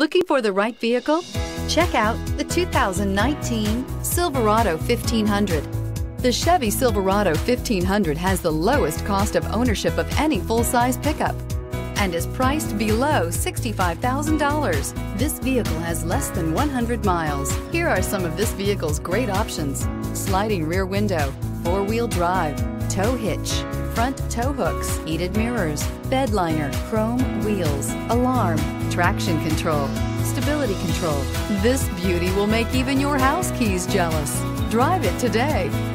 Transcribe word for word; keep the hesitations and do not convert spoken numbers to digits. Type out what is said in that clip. Looking for the right vehicle? Check out the two thousand nineteen Silverado fifteen hundred. The Chevy Silverado fifteen hundred has the lowest cost of ownership of any full-size pickup and is priced below sixty-five thousand dollars. This vehicle has less than one hundred miles. Here are some of this vehicle's great options: sliding rear window, four-wheel drive, tow hitch, front tow hooks, heated mirrors, bed liner, chrome wheels, alarm, traction control, stability control. This beauty will make even your house keys jealous. Drive it today.